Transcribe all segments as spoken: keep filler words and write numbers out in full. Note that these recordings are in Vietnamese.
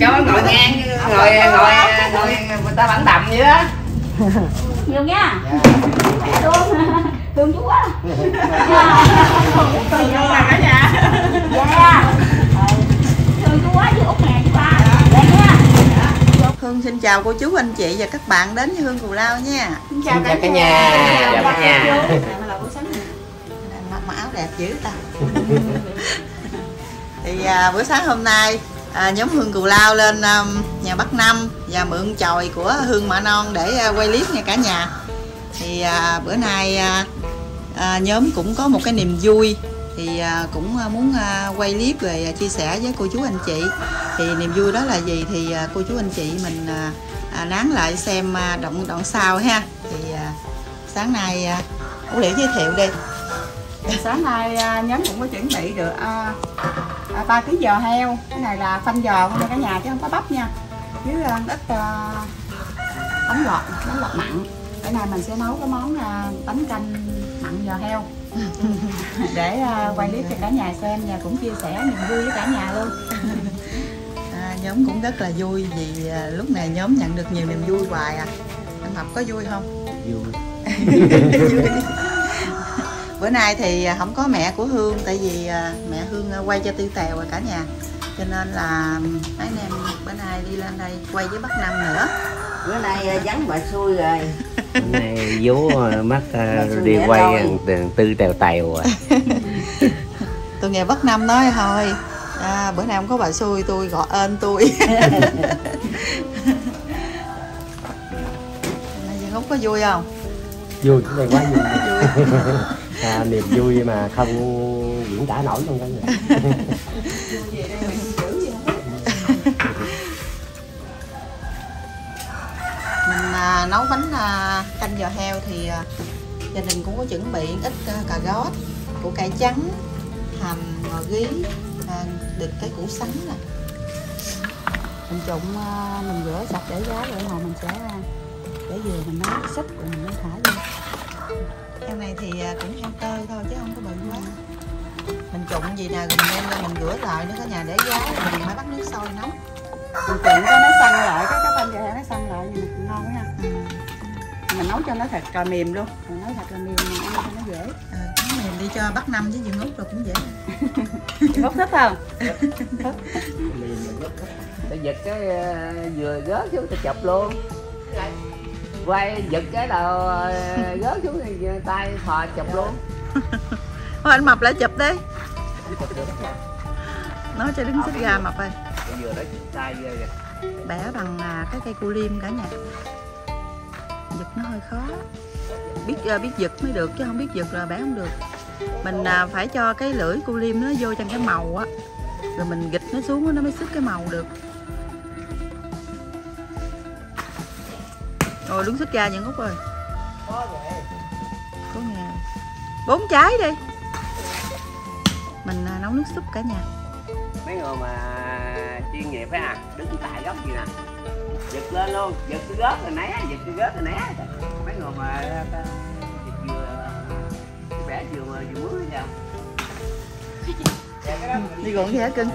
Cháu ngồi ngang, ngồi ngồi ngồi người ta bắn đầm vậy đó. Nhiều nha. Thương chú á. Thương nhau cả nhà. Dạ. Thương chú quá với Út nè, chú ba. Hương xin chào cô chú anh chị và các bạn đến với Hương Cù Lao nha. Xin chào cả nhà. Chào cả nhà. Mặc áo đẹp dữ ta. Thì à, buổi sáng hôm nay à, nhóm Hương Cù Lao lên à, nhà Bắc Năm và mượn chòi của Hương Mạ Non để à, quay clip nha cả nhà. Thì à, bữa nay à, à, nhóm cũng có một cái niềm vui thì à, cũng muốn à, quay clip về à, chia sẻ với cô chú anh chị. Thì niềm vui đó là gì thì à, cô chú anh chị mình à, à, nán lại xem à, đoạn đoạn sau ha. Thì à, sáng nay à, Út Liễu giới thiệu đi. Sáng nay nhóm cũng có chuẩn bị được ba ký giò heo. Cái này là phanh giò không nha cả nhà, chứ không có bắp nha. Với ít bánh lọt, bánh lọt mặn. Bữa nay mình sẽ nấu cái món bánh canh mặn giò heo để quay clip cho cả nhà xem và cũng chia sẻ niềm vui với cả nhà luôn. À, nhóm cũng rất là vui vì lúc này nhóm nhận được nhiều niềm vui hoài à. Anh Mập có vui không? Vui. Vui. Bữa nay thì không có mẹ của Hương tại vì mẹ Hương quay cho Tiêu Tèo rồi cả nhà, cho nên là mấy anh em bữa nay đi lên đây quay với Bắc Năm nữa. Bữa nay vắng bà xui rồi. Bữa nay vú mắt đi quay Tư Tèo Tèo rồi. Tôi nghe Bắc Năm nói thôi à, bữa nay không có bà xui tôi gọi ơn tôi. Không có vui không? Vui, cái này quá vui. Vui. À, niềm vui mà không diễn tả nổi trong cái này. Mình à, nấu bánh à, canh giò heo thì à, gia đình cũng có chuẩn bị ít à, cà rốt, củ cải trắng, hầm, ngò gí, à, được cái củ sắn nè. Mình trụng à, mình rửa sạch để giá rồi hồi mình sẽ để vừa mình nấu súp rồi mình mới thả vô. Heo này thì cũng heo tơi thôi chứ không có bự quá. Mình trụng gì nè, mình đem lên mình rửa lại nữa cả nhà để giá rồi mình phải bắt nước sôi nóng. Mình trụng cho nó săn lại, cái cái bánh giò nó săn lại thì ngon quá ha. Ừ. Mình nấu cho nó thật là mềm luôn, mình nấu thật là mềm mình ăn cho nó dễ. Ờ, à, mềm đi cho Bắc Năm với Dượng Út rồi cũng dễ. Út thích không? Thích. Để giật cái vừa gớt xuống ta chọc luôn. Quay giật cái đầu gớt xuống thì tay thò chụp luôn. Thôi anh Mập lại chụp đi. Nói cho đứng xích ra Mập ơi. Vừa đã tay ra kìa. Bẻ bằng cái cây cu liêm cả nhà. Giật nó hơi khó. Biết biết giật mới được chứ không biết giật là bẻ không được. Mình phải cho cái lưỡi cu liêm nó vô trong cái màu á. Rồi mình gịch nó xuống nó mới xích cái màu được. Rồi đứng xích ra những Út ơi. Có vậy. Có nghe. Bốn trái đi. Mình nấu nước súp cả nhà. Mấy người mà chuyên nghiệp phải à, đứng tại góc gì nè. Giật lên luôn, giật cái gớt rồi né, giật cái gớt rồi né. Mấy người mà giật vừa cái bẻ vừa mà vừa mướn vậy. Đi gọn vậy hả cưng?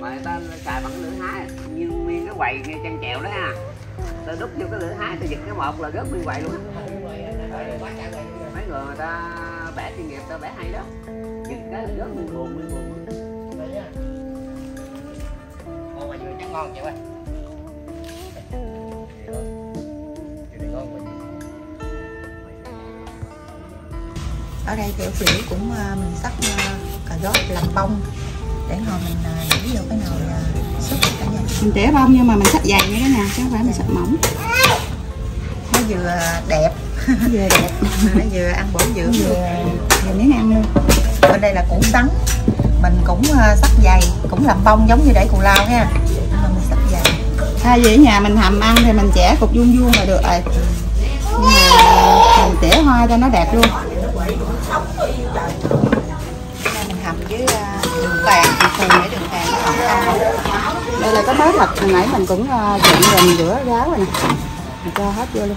Mà người ta xài bằng lưỡi hái như nguyên cái quầy nghe chăn chèo đó ha, ta đút vô cái lưỡi hái ta giật cái một là rớt nguyên quầy luôn. Mấy người người ta bẻ chuyên nghiệp ta bẻ hay đó, giật cái là rớt nguyên buồn nguyên buồn. Ngon quá chứ, ngon chị ơi. Ở đây kiểu kiểu cũng mình sắc cà rốt làm bông để hồi mình đổ vô cái nồi súp cả nhà. Mình để bông nhưng mà mình sắc dày như thế nào chứ không phải mình sắc mỏng. Nó vừa đẹp, nó vừa đẹp, nó vừa ăn bổ dưỡng, vừa vừa miếng ăn luôn. Bên đây là củ sắn, mình cũng sắc dày, cũng làm bông giống như để Cù Lao ha. Mình sắc dày. Thay vì ở nhà mình hầm ăn thì mình chẻ cục vuông vuông là được rồi. Mình tỉa hoa cho nó đẹp luôn. Mình hầm với đường vàng, đường để đường vàng nó còn cao. Đây là cái bát mạch hồi nãy mình cũng trộn rồi mình rửa ráo rồi nè. Mình cho hết vô luôn.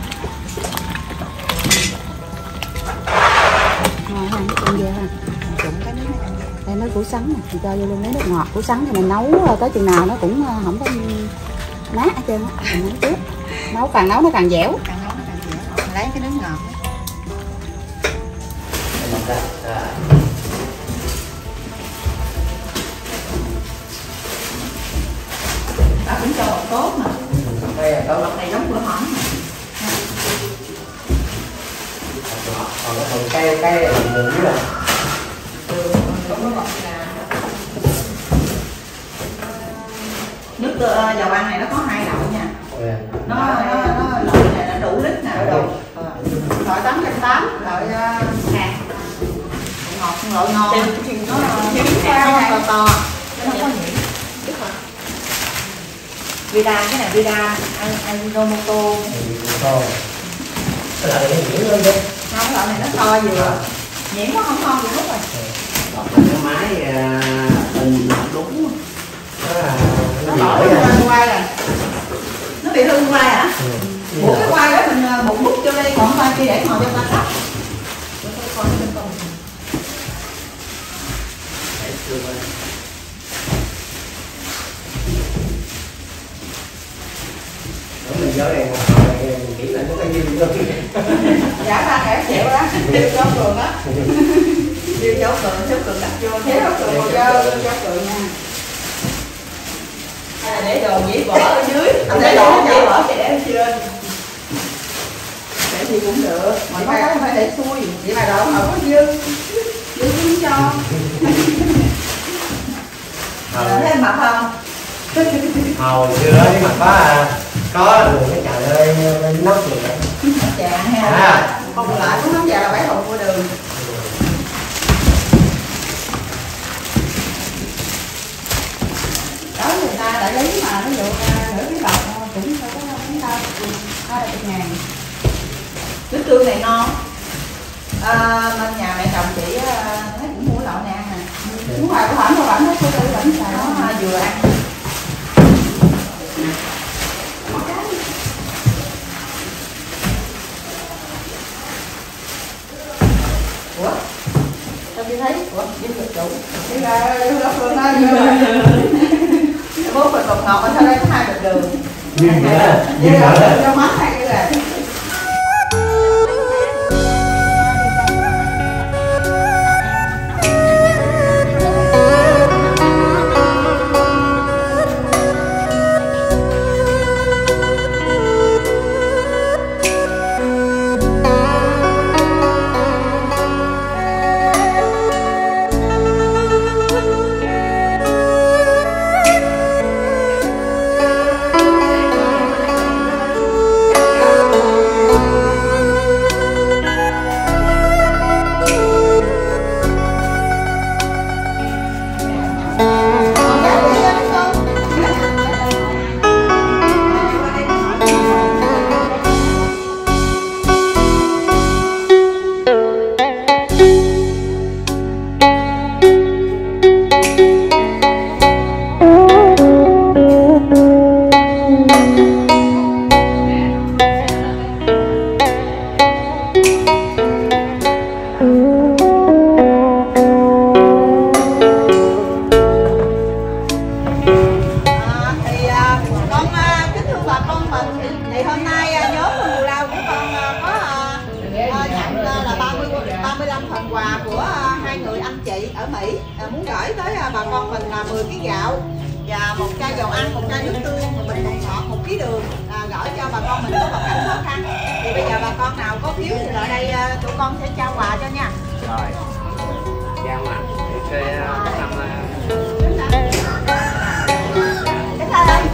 Rồi, ăn vô ha. Mình trộn cái nước này ăn vô. nó củ sắn mà mình cho vô luôn lấy nước ngọt. Củ sắn thì mình nấu tới chừng nào nó cũng không có nát ở trên á, mình nấu tiếp. Nấu càng nấu nó càng dẻo. Càng nấu nó càng dẻo. Mình lấy cái nước ngọt. Đó cũng cho bột tốt mà. Đây là đậu lọc này giống bữa hổm. Còn cái phần cay cay là mình đừng biết rồi. Nước dầu ăn này nó có hai lậu nha. Nó nó nó lậu này nó đủ lít nè, đủ. Loại tám trăm tám, loại ngàn. Ngọt, ngọt ngon. Nó thiếu cao to to. Nó không có nhuyễn. Vida cái này Vida, ăn ăn Nomoto. Cái loại này nhuyễn hơn chứ. Không, loại này nó to vừa. Nhuyễn nó không ngon gì hết rồi. Cái máy mình đúng nó bỏ cái quay rồi nó bị hư quay hả? Ủa cái quay đó mình bụng bút cho đây, còn quay kia để ngồi cho ta cắt. Mình vô đây mình nghĩ là có cái dư luôn. Dạ ba kẻ xẹo đó, tiêu cho cường á. Tiêu cho cường, tiêu cường đặt vô, thế cho cường vô, cho cường nha. Hay là để đồ dĩa vỡ ở dưới, để đồ dĩa vỡ thì để ở trên. Để gì cũng được, mà nó không phải để xuôi, vậy mà đồ không có dư, dư cũng cho. Thấy mặt không? Hồi xưa cái mặt quá à, có đường cái trời ơi, nóc đường đó. Dạ ha, à. Không lại cũng nóng già là bán hộp mua đường. Đó người ta đã lấy mà ví dụ nửa cái bọc cũng phải có chúng ta hai là một ngàn. Nước tương này ngon. À, bên nhà mẹ chồng chị thấy cũng mua lậu này ăn nè. Muốn hoài của ảnh mà ảnh thấy cô tư ảnh xài nó vừa ăn. Ủa? Tao đi thấy, ủa? Đi được đủ. Đi ra, đi ra phương đó. Bố mình bột ngọt, sau đây có hai bịch đường. Đi ra, đi ra. Cho mắt hay đi ra. Hãy subscribe cho kênh Ghiền Mì Gõ để không bỏ lỡ những video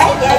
hấp dẫn.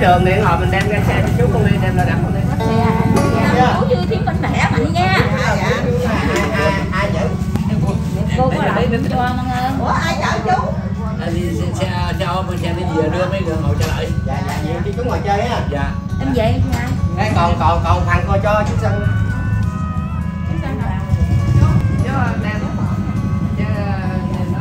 đường điện thoại mình đem ra xe chú con đi đem ra đặt con đi. Dạ. Chú vui thiên minh mẹ mạnh nha. Ai giữ? Cô có lại đứng cho Măng ơi. Ủa ai chở chú? Xe xe ôm xe đi về đưa mấy người ngồi trở lại. Dạ dạ nhiều đi cứ ngồi chơi á. Dạ. Em vậy nha. Cái còn còn còn thằng coi cho chú Sơn. Chú Sơn nào? Chú chú đang tốt bỏ. Chứ nên nó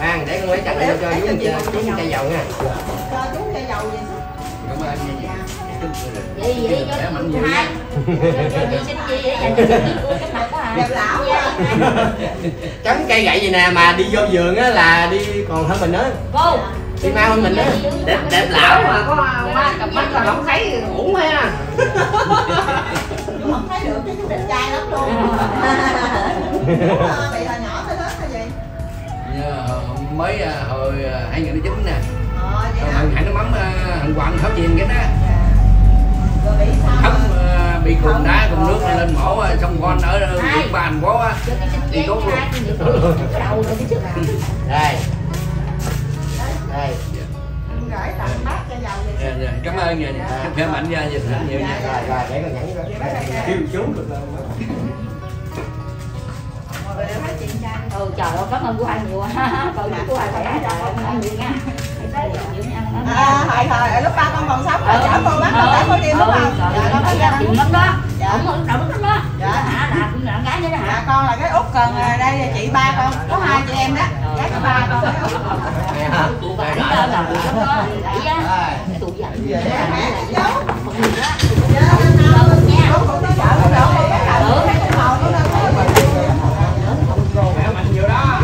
mang để con lấy chặt lên cho chú chai dầu nha. Cho chú chai dầu vậy. Cảm ơn anh nha. Vậy vậy cho mạnh nhiều nha. Vậy xin chi vậy dành cho cái mặt của Hà lão nha. Chấm cây gậy gì nè mà đi vô vườn á là đi còn hơn mình á. Cô đi mau hơn mình á. Đẹp đẹp lão mà có ba cặp mắt là không thấy uổng ha. Chú không thấy được chứ chú đẹp trai lắm luôn. Bị hồi nhỏ tới lớn hay gì? Mới hồi hai nghìn chín nè, thằng Hạnh nó mắm thằng Hoàng tháo chìm cái đó, thấm bị cùn đá cùn nước lên mổ xong con ở địa bàn quá đi tốt luôn. Đây, đây, cảm ơn nha, chúc khỏe mạnh nha, nhiều nhiều nha, kêu chú được ừ, trời ơi, cảm ơn của anh nhiều ha. Cậu của anh khỏe rồi, cảm ơn nhiều nha. À, hồi hồi lúc ba con còn sống rồi chở cô bác con để cô đi đúng không? Dạ, con thấy ra lắm đó. Dạ, đúng rồi, đúng đó. Dạ, hả, là cũng là cái với đó hả? Con là cái Út Cần, đây là chị ba con, có hai chị em đó. Cái thứ ba con cái Út. Tụi bà đi lên là đúng đó. Vậy á. Tụi giận. Mẹ chị giấu. Dạ, Út cũng có chở con đổ con cái thằng nữa, cái màu nó lên. Mẹ mạnh nhiều đó.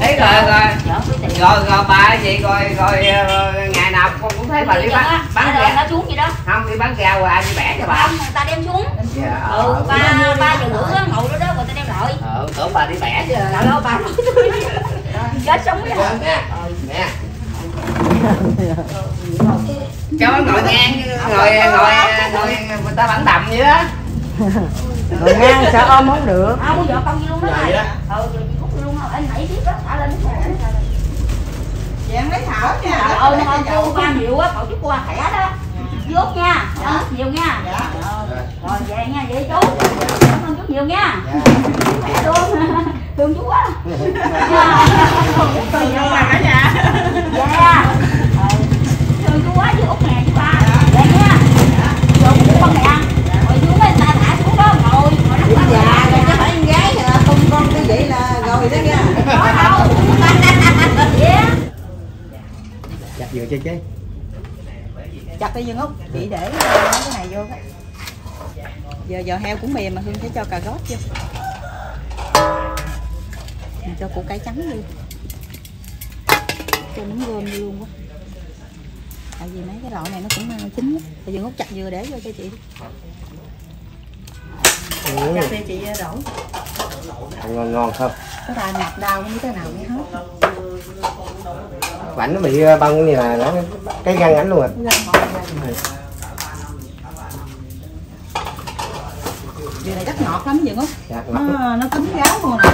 Đấy rồi rồi. Rồi rồi bà vậy rồi rồi ngày nào con cũng thấy bà đi bán bán rồi nó xuống gì đó. Không đi bán rau rồi ai đi bẻ cho bà. Không, người ta đem xuống. Ừ, ba ba giờ rưỡi ngồi đó đó người ta đem lại. Ừ, tưởng bà đi bẻ chứ. Đâu bà nói tôi. Chết sống với hồn nha. Nè. Cháu ngồi ngang ngồi ngồi ngồi người ta bắn đầm vậy đó. Ngồi ngang sợ ôm không được. Không có vợ con gì luôn đó. Ừ, rồi chị Cúc luôn. Anh nãy biết đó, thả lên cái này. Dạng lấy thảo nha. Ơi ơi cô ba nhiều á, cậu chúc cô khỏe đó. Vốt nha. Đó, nhiều nha. Rồi về nha, vậy chú. Cảm ơn chú nhiều nha. Khỏe luôn. Thương chú quá. Thương chú mà cả nhà. Dạ. Thương chú quá với Út nè chú ba. Dạ nha. Rồi chú con này ăn. Rồi chú người ta thả xuống đó ngồi. Dạ, chứ phải con gái là không con cái vậy là ngồi đó nha. Có đâu. Chặt vừa chơi chứ. Chặt đi Dương Út, chị để cái này vô. Giờ giò heo cũng mềm mà Hương phải cho cà rốt chưa? Mình cho củ cải trắng luôn, cho nấm gom luôn quá. Tại vì mấy cái loại này nó cũng mang chín lắm. Tại vì Út chặt vừa để vô cho chị đi. Ừ. Chặt đi chị đổ. Ngon ngon không? Cái bà nhặt đau không biết cái nào mới hết. Ảnh nó bị bông như là nó cái gan ảnh luôn à. Điều này chắc ngọt lắm vậy Út. Nó, nó cứng gáo luôn nè.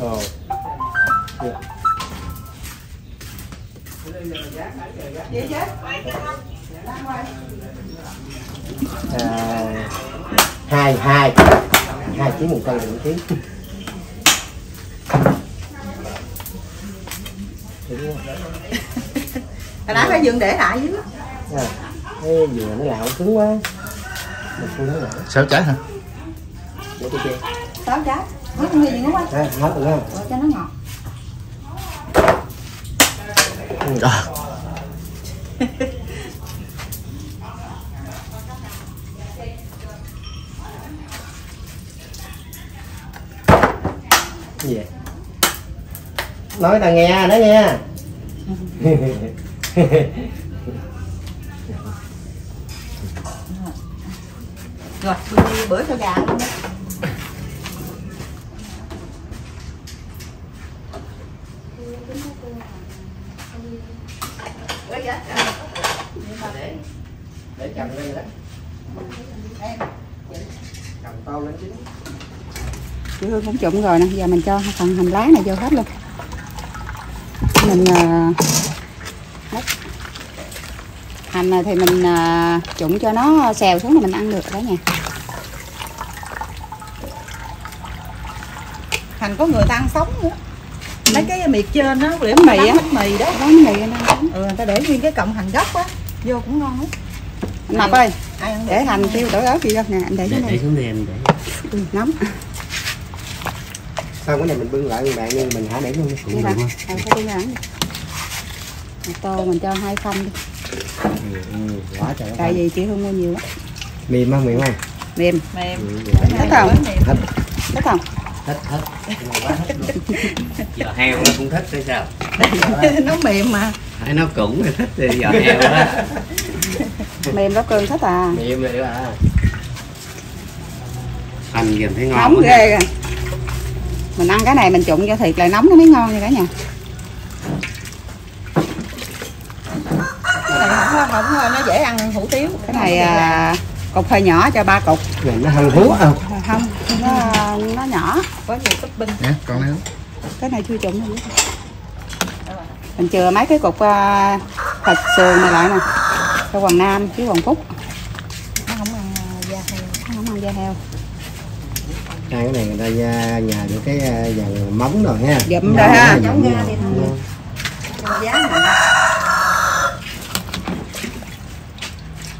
Ồ. Vậy chứ? Hai, hai. Hai ký một cân một ký. Hồi nãy phải dừng để lại chứ. Cái dừa nó là không cứng quá. Sáu trái hả? Để tôi chơi. Sáu trái. Nói gì vậy quá. Đây, nói từ đây. Cho nó ngọt. Đó. Gì vậy? Nói ta nghe, nói nghe. Rồi, tôi đi bữa cho gà luôn đó. Để, để cầm lên đó. Cầm tao lên chứ. Chị Hương cũng trụng rồi nè, giờ mình cho phần hành lá này vô hết luôn. Mình uh, hành này thì mình uh, trụng cho nó xèo xuống là mình ăn được đó nha. Hành có người ta ăn sống nữa. Mấy cái miệt trên đó, để mì á, mì đó, bánh mì ăn. Ừ, người ta để nguyên cái cọng hành gốc á, vô cũng ngon lắm. Mập ơi, để hành tiêu tỏi ớt gì ra nè, anh để cái này. Để xuống đây em để. Ừ, nóng. Sau cái này mình bưng lại người bạn nhưng mình hả để luôn. Cũng được luôn. Ờ, phải bưng hẳn. Tô mình cho hai không đi. Ừ, quá trời. Tại vì chị Hương mua nhiều lắm. Mềm không, mềm không? Mềm. Mềm. Thích không? Thích không? Thích, thích. Giò heo nó cũng thích hay sao? Nó mềm mà. Hay nó cũng thì thích thì giò heo đó. Mềm đó cơn thích à. Mềm rồi à. Hành nhìn thấy ngon. Nóng ghê rồi. Mình ăn cái này mình trụng cho thiệt là nóng nó mới ngon nha cả nhà. Cái này không, không, không, nó dễ ăn hủ tiếu. Cái này à, cục hơi nhỏ cho ba cục. Rồi nó hăng hú không? Không, nó, nó nhỏ. Có nhiều topping. Nè, còn này không? Cái này chưa trụng nữa. Mình chừa mấy cái cục uh, thịt sườn này lại nè. Cho Hoàng Nam chứ Hoàng Phúc. Nó không ăn da heo. Nó không ăn da heo. Cái này người ta ra nhà được cái vàng móng rồi ha. Dụm rồi ha. Giống ra đi thôi. Cho giá này.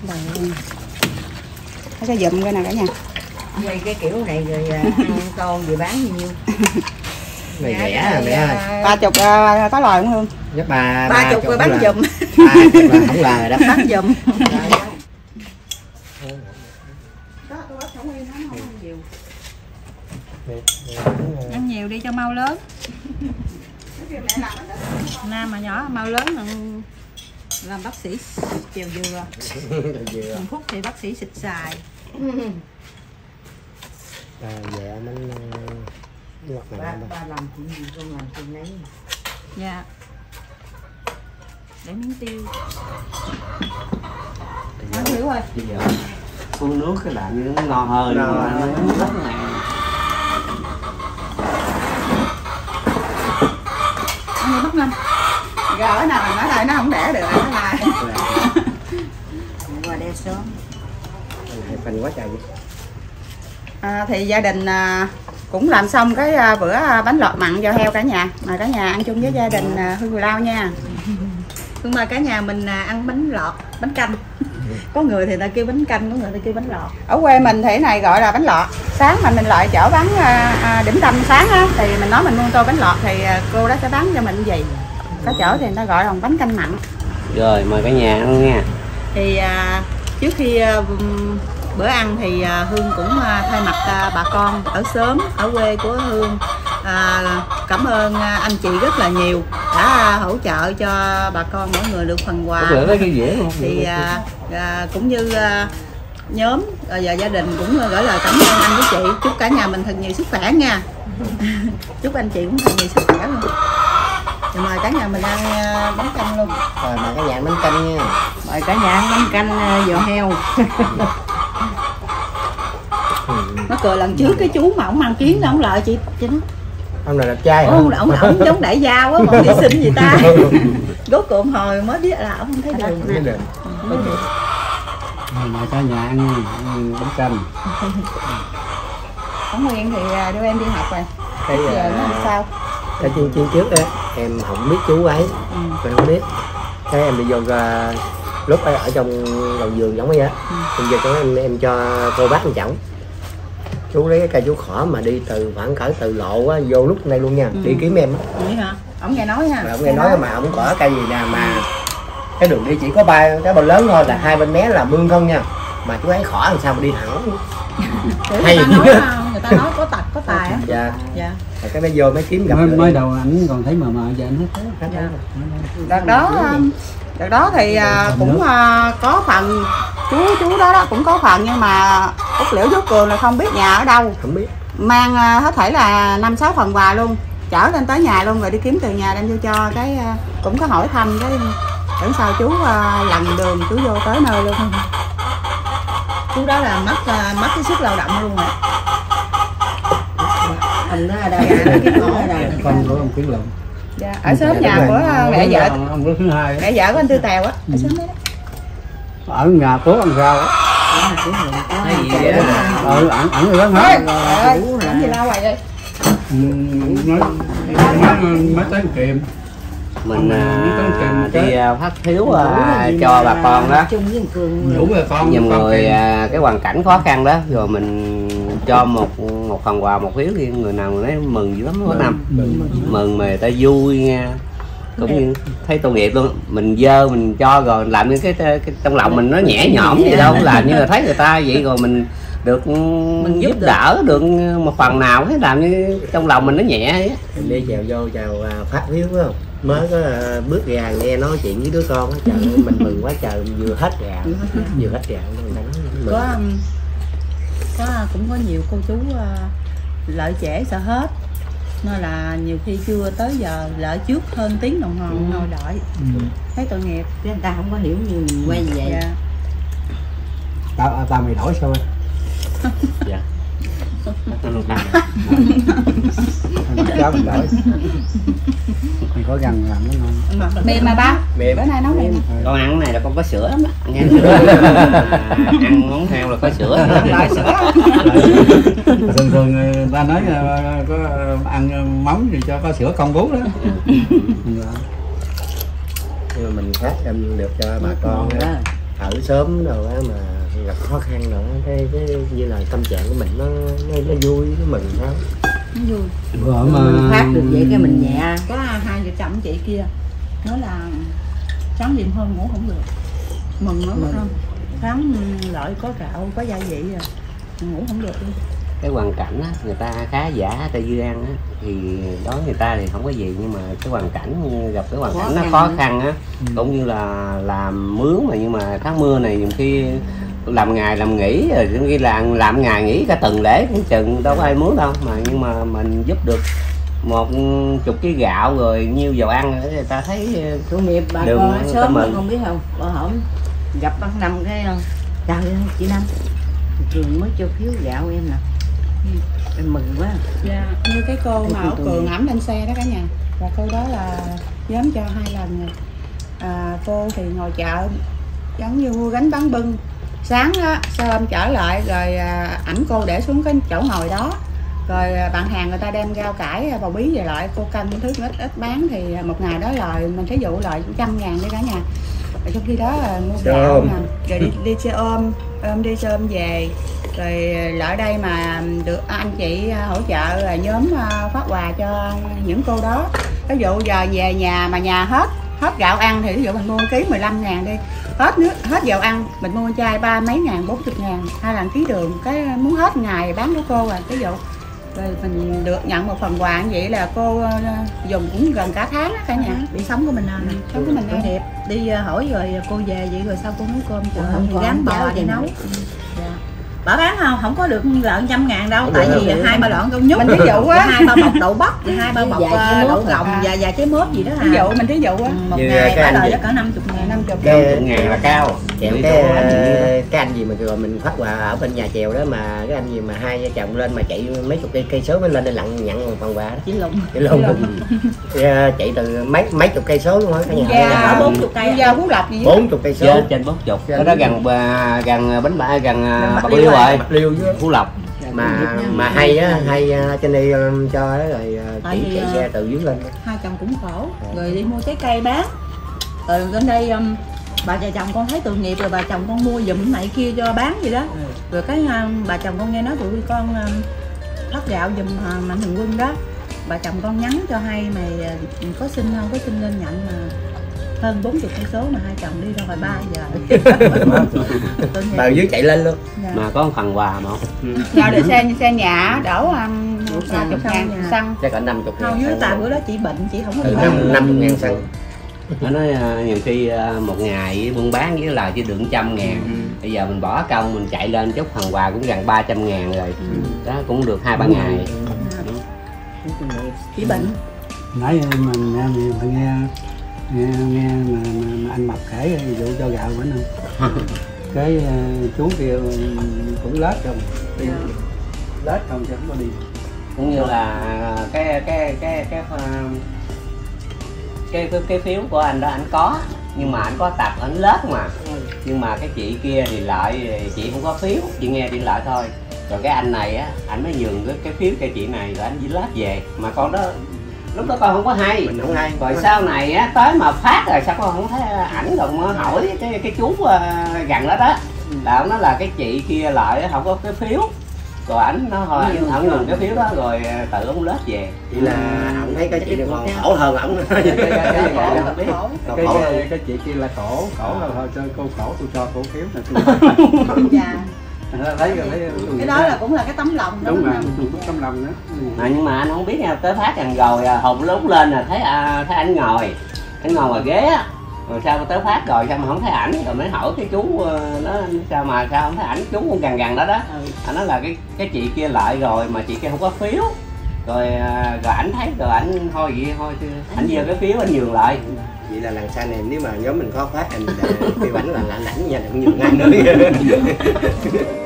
Đây. Nó sẽ dụm ra nè cả nhà. Quay cái kiểu này rồi ăn tô rồi bán bao nhiêu. Này rẻ rồi mẹ ơi. Ba chục uh, có lòi không Hương? Chắc ba, ba, ba chục rồi bán dùm. Ba chục là không lòi rồi đó. Bán dùm. Đó, tôi bắt không yên lắm không ăn nhiều. Ăn nhiều đi cho mau lớn. Nam mà nhỏ mau lớn là làm bác sĩ chiều dừa. Một phút thì bác sĩ xịt xài. À, dạ mình ba, ba làm chuyện gì con làm chuyện nấy. Dạ. Để miếng tiêu. Nó thiếu rồi. Con nước cái làm như nó ngon hơn. Nó nước rất là. Ăn bắp lên. Gỡ nào mà nói đây nó không đẻ được nó lại. Qua đeo sớm. Phần quá trời. À, thì gia đình à, cũng làm xong cái à, bữa à, bánh lọt mặn giò heo cả nhà. Mời cả nhà ăn chung với gia đình à, Hương Cù Lao nha. Hương mời cả nhà mình à, ăn bánh lọt, bánh canh. Có người thì ta kêu bánh canh, có người ta kêu bánh lọt. Ở quê mình thì này gọi là bánh lọt. Sáng mà mình lại chỗ bán à, à, điểm tâm sáng á, thì mình nói mình mua tô bánh lọt thì à, cô đó sẽ bán cho mình gì. Có chỗ thì người ta gọi là bánh canh mặn. Rồi mời cả nhà luôn nha. Thì à, trước khi à, bữa ăn thì Hương cũng thay mặt bà con ở xóm, ở quê của Hương à, cảm ơn anh chị rất là nhiều đã hỗ trợ cho bà con mỗi người được phần quà. Thì à, à, cũng như à, nhóm và gia đình cũng gửi lời cảm ơn anh với chị. Chúc cả nhà mình thật nhiều sức khỏe nha. Chúc anh chị cũng thật nhiều sức khỏe luôn. Thì mời cả nhà mình ăn bánh canh luôn. Rồi mời cả nhà bánh canh nha. Mời cả nhà ăn bánh canh giò heo. Nó cười lần trước cái chú mà ổng mang kiến đó, ổng lợi chị chị nó. Ông là đẹp trai hả? Ổng là ổng giống đại gia quá, mà đi xin gì ta. Rốt cuộc hồi mới biết là ổng không thấy đường. Không thấy đường. Mà cả nhà ăn bánh canh. Ông Nguyên thì đưa em đi học rồi. Bây giờ nó làm sao? Cái chương trình trước á, em không biết chú ấy, mình không biết. Thế em bị vô ra lúc ấy ở trong đầu giường giống ấy á. Bây giờ cho em em cho cô bác anh chồng. Chú lấy cái cây chú khỏ mà đi từ khoảng cỡ từ lộ á, vô lúc này luôn nha, ừ. Đi kiếm em á. Vậy hả? Ông nghe nói ha. Mà ông nghe nói, nói mà ông có cây gì nào mà ừ. Cái đường đi chỉ có ba cái bờ lớn thôi, là hai bên mé là mương không nha. Mà chú ấy khỏ làm sao mà đi thẳng. Hay người ta nói không? Người ta nói có tật có tài á. Dạ. Dạ. Rồi cái nó vô mới kiếm gặp. Mới, mới đầu ảnh còn thấy mờ mờ giờ anh hết thấy. Dạ. Đợt đó đợt đó thì cũng có phần chú chú đó đó cũng có phần, nhưng mà Út Liễu với Cường là không biết nhà ở đâu. Không biết. Mang hết thể là năm sáu phần quà luôn, chở lên tới nhà luôn rồi đi kiếm từ nhà đem vô cho cái cũng có hỏi thăm cái tưởng sao chú lần đường chú vô tới nơi luôn. Chú đó là mất mất cái sức lao động luôn rồi. Thành ra đây con của ông Tiến Lộng. Dạ, ở xóm nhà của mẹ vợ. Mẹ vợ của anh Tư Tèo á, ở xóm đấy. Ở nhà cố ăn rau á. Ờ ảnh ảnh lớn hết. Ảnh gì lao hoài vậy? Mới tới kiệm. Mình à, đi phát thiếu à, cho bà con đó, nhiều người à, cái hoàn cảnh khó khăn đó, rồi mình cho một một phần quà một phiếu riêng, người nào người ấy mừng dữ lắm mỗi năm, mừng mà người ta vui nha, cũng như thấy tội nghiệp luôn. Mình dơ mình cho rồi làm như cái, cái trong lòng mình nó nhẹ nhõm gì đâu, làm như là thấy người ta vậy rồi mình được mình giúp đỡ được một phần nào, thấy làm như trong lòng mình nó nhẹ ấy. Mình đi chèo vô chèo phát phiếu phải không? Mới có bước ra nghe nói chuyện với đứa con á, trời ơi mình mừng quá trời, vừa hết gạo vừa hết gạo có, có cũng có nhiều cô chú lợi trễ sợ hết nên là nhiều khi chưa tới giờ lỡ trước hơn tiếng đồng hồ ngồi ừ. đợi ừ. thấy tội nghiệp chứ người ta không có hiểu như mình quay như vậy. Dạ. tao tao mày đổi sao anh? Dạ tao luôn tao cháu mình đổi. Mình có gần làm nó ngon. Mềm mà ba. Mềm. Bữa nay nấu mềm. Con ăn này là con có sữa lắm đó. Ăn sữa. Ăn món heo là có sữa. Lại sữa. Thường thường ta nói là có ăn móng thì cho có sữa con bú đó. Nhưng mình phát em được cho bà con đó. Thử sớm rồi á mà gặp khó khăn nữa, cái cái như là tâm trạng của mình nó nó, nó vui với mình đó. Vui. Bữa mà mình phát được vậy cái mình nhẹ. Có hai vợ chồng chị kia nói là sáng dịnh hơn ngủ không được, mừng lắm không, sáng lợi có gạo có gia vị rồi ngủ không được luôn. Cái hoàn cảnh á, người ta khá giả, người ta dư ăn á, thì đó người ta thì không có gì, nhưng mà cái hoàn cảnh gặp cái hoàn cảnh nó khó khăn á, ừ. cũng như là làm mướn mà, nhưng mà tháng mưa này nhiều khi làm ngày làm nghỉ rồi đôi khi là làm ngày nghỉ cả tuần lễ cũng chừng, đâu có ai muốn đâu mà, nhưng mà mình giúp được một chục ký gạo rồi nhiêu dầu ăn người ta thấy chú nghiệp ba con sớm mừng. Không biết không bà hổm gặp bác Năm cái chào chị Năm Cường mới cho phiếu gạo em nè, em mừng quá. Dạ, như cái cô mà Cường ẵm lên xe đó cả nhà, và cô đó là dám cho hai lần rồi. À, cô thì ngồi chợ giống như mua gánh bán bưng, sáng đó, sau em trở lại rồi ảnh cô để xuống cái chỗ ngồi đó, rồi bạn hàng người ta đem rau cải bầu bí về lại, cô cân những thứ ít ít bán thì một ngày đó lời mình thí dụ lời trăm ngàn đi cả nhà. Ở trong khi đó là mua gạo rồi đi, đi xe ôm ôm đi xe ôm về, rồi lại đây mà được anh chị hỗ trợ là nhóm phát quà cho những cô đó. Ví dụ giờ về nhà mà nhà hết hết gạo ăn thì ví dụ mình mua ký mười lăm ngàn đi, hết nước hết dầu ăn mình mua chai ba mấy ngàn, bốn mươi ngàn, hai lần ký đường, cái muốn hết ngày bán của cô rồi ví dụ, rồi mình được nhận một phần quà như vậy là cô dùng cũng gần cả tháng đó cả nhà. Bị sống của mình là sống của mình đẹp, đi hỏi rồi cô về vậy rồi sau cô nấu cơm, trời ơi gắn bò để nấu. bà bán không không có được lợn trăm ngàn đâu, tại vì hai ba lợn công nhúc, mình ví dụ quá, hai ba bọc đậu bắp, hai ba bọc đậu gồng và và trái mướp gì đó, ví dụ mình ví dụ á, một ngày bà lời chắc cỡ năm chục ngàn, năm chục ngàn là cao. Chèo cái cái anh gì mà rồi mình phát quà ở bên nhà chèo đó, mà cái anh gì mà hai vợ chồng lên mà chạy mấy chục cây cây số mới lên đây lặn nhận một phần quà đó, chín lùng chín lùng chạy từ mấy mấy chục cây số luôn á cả nhà, bốn chục cây giao Phú Lộc gì bốn chục cây số trên bốn chục đó, gần gần bánh bả gần Bạc Liêu rồi, Bạc Liêu với Phú Lộc mà mà hay á, hay trên đây cho rồi chỉ chạy xe từ dưới lên. Hai chồng cũng khổ rồi đi mua trái cây bán, từ đến đây bà vợ chồng con thấy tội nghiệp rồi, bà chồng con mua dùm này kia cho bán gì đó, rồi cái bà chồng con nghe nói tụi con lót gạo dùm Mạnh Thường Quân đó, bà chồng con nhắn cho hay mày có xin không, có xin lên nhận mà hơn bốn mươi cây số mà hai chồng đi ra ngoài ba giờ bà dưới chạy lên luôn. Dạ. Mà có một phần quà một cho để xe xe nhà đổ năm mươi ngàn xăng, chắc cả năm mươi ngàn dưới, tại bữa đó chị bệnh chị không có được năm mươi ngàn xăng. Nó nói nhiều khi một ngày buôn bán với là chỉ được một trăm ngàn, ừ. Bây giờ mình bỏ công mình chạy lên chút phần quà cũng gần ba trăm ngàn rồi, ừ. Đó cũng được hai ba ngày chỉ bệnh. Nãy mình nghe nghe nghe, nghe mà, mà anh Mập kể vụ cho gạo bữa không cái chú kia cũng lết rồi, yeah. Lết không chứ không có đi, cũng như là cái cái cái cái Cái, cái cái phiếu của anh đó anh có, nhưng mà anh có tập anh lết mà, nhưng mà cái chị kia thì lợi chị không có phiếu, chị nghe điện lợi thôi, rồi cái anh này á anh mới nhường cái, cái phiếu cho chị này rồi anh đi lết về, mà con đó lúc đó con không có hay, mình không hay. Rồi sau này á tới mà phát rồi sao con không thấy ảnh, rồi hỏi cái cái chú gần đó đó là nó là cái chị kia lợi không có cái phiếu, rồi ảnh nó hồi ảnh ảnh dùng cái phiếu đó rồi tự ông lết về, vậy là ảnh thấy cái chị này còn khổ hơn ổng, cái chị kia là khổ khổ là thôi cho cô khổ, tôi cho cổ phiếu này thấy rồi thấy cái đó là cũng là cái tấm lòng đó, đúng rồi tấm lòng đó. Nhưng mà anh không biết nha, tới phát gần rồi hụt lúc lên là thấy thấy anh ngồi anh ngồi ngoài ghế á, rồi sao tới phát rồi sao mà không thấy ảnh, rồi mới hỏi cái chú nó sao mà sao không thấy ảnh, chú cũng gần gần đó đó, ừ. Nó là cái cái chị kia lại rồi mà chị kia không có phiếu, rồi rồi ảnh thấy rồi ảnh thôi vậy thôi ảnh giơ cái phiếu anh nhường lại, vậy là lần sau này nếu mà nhóm mình có phát anh kêu ảnh là lãnh lãnh nha, đừng nhường anh nữa.